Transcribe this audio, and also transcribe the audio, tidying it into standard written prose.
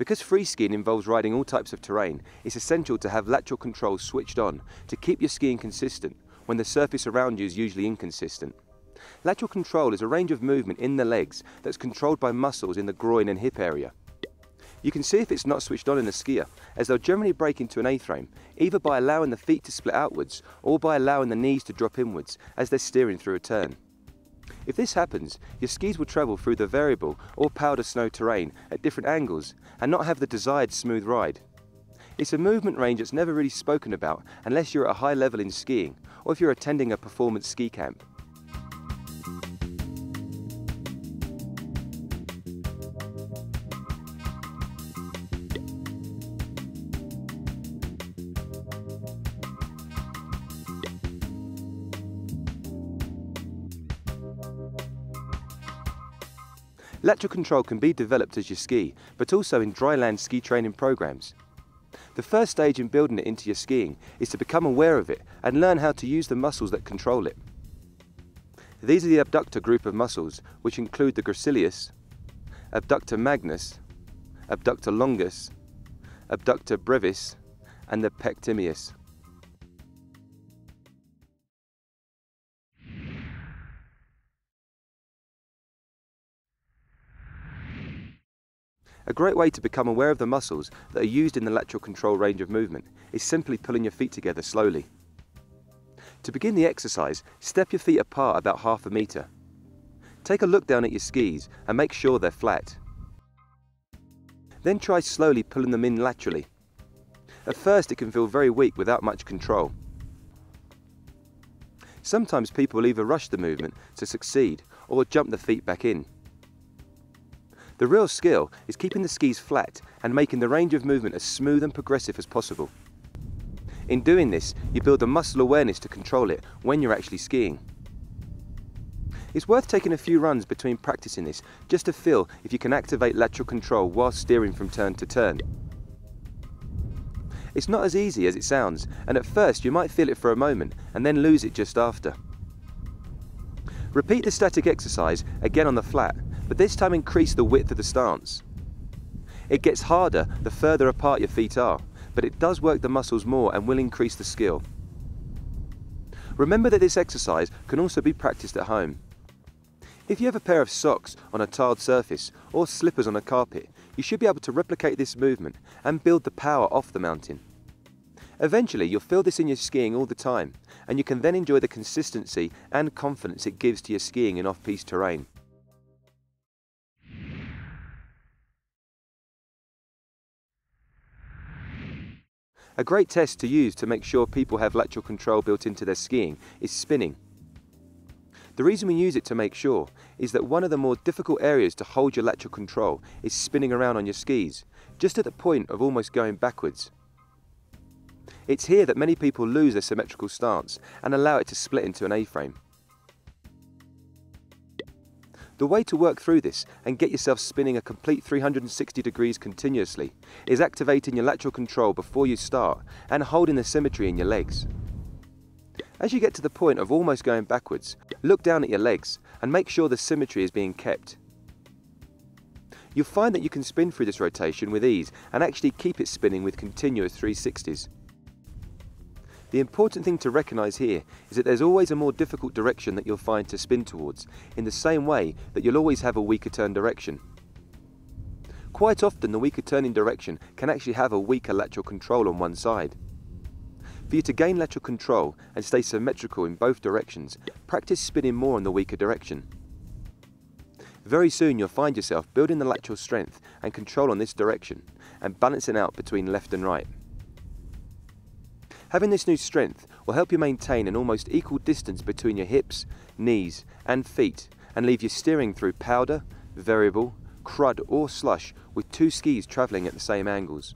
Because free skiing involves riding all types of terrain, it's essential to have lateral controls switched on to keep your skiing consistent when the surface around you is usually inconsistent. Lateral control is a range of movement in the legs that's controlled by muscles in the groin and hip area. You can see if it's not switched on in a skier, as they'll generally break into an A-frame, either by allowing the feet to split outwards or by allowing the knees to drop inwards as they're steering through a turn. If this happens, your skis will travel through the variable or powder snow terrain at different angles and not have the desired smooth ride. It's a movement range that's never really spoken about unless you're at a high level in skiing or if you're attending a performance ski camp. Lateral control can be developed as you ski, but also in dry land ski training programs. The first stage in building it into your skiing is to become aware of it and learn how to use the muscles that control it. These are the abductor group of muscles, which include the gracilis, abductor magnus, abductor longus, abductor brevis, and the pectineus. A great way to become aware of the muscles that are used in the lateral control range of movement is simply pulling your feet together slowly. To begin the exercise, step your feet apart about 1/2 meter. Take a look down at your skis and make sure they're flat. Then try slowly pulling them in laterally. At first it can feel very weak without much control. Sometimes people will either rush the movement to succeed or jump the feet back in. The real skill is keeping the skis flat and making the range of movement as smooth and progressive as possible. In doing this, you build a muscle awareness to control it when you're actually skiing. It's worth taking a few runs between practicing this just to feel if you can activate lateral control while steering from turn to turn. It's not as easy as it sounds, and at first you might feel it for a moment and then lose it just after. Repeat the static exercise again on the flat, but this time increase the width of the stance. It gets harder the further apart your feet are, but it does work the muscles more and will increase the skill. Remember that this exercise can also be practiced at home. If you have a pair of socks on a tiled surface or slippers on a carpet, you should be able to replicate this movement and build the power off the mountain. Eventually you'll feel this in your skiing all the time, and you can then enjoy the consistency and confidence it gives to your skiing in off-piste terrain. A great test to use to make sure people have lateral control built into their skiing is spinning. The reason we use it to make sure is that one of the more difficult areas to hold your lateral control is spinning around on your skis, just at the point of almost going backwards. It's here that many people lose their symmetrical stance and allow it to split into an A-frame. The way to work through this and get yourself spinning a complete 360 degrees continuously is activating your lateral control before you start and holding the symmetry in your legs. As you get to the point of almost going backwards, look down at your legs and make sure the symmetry is being kept. You'll find that you can spin through this rotation with ease and actually keep it spinning with continuous 360s. The important thing to recognise here is that there's always a more difficult direction that you'll find to spin towards, in the same way that you'll always have a weaker turn direction. Quite often the weaker turning direction can actually have a weaker lateral control on one side. For you to gain lateral control and stay symmetrical in both directions, practice spinning more on the weaker direction. Very soon you'll find yourself building the lateral strength and control on this direction and balancing out between left and right. Having this new strength will help you maintain an almost equal distance between your hips, knees and feet and leave you steering through powder, variable, crud or slush with two skis travelling at the same angles.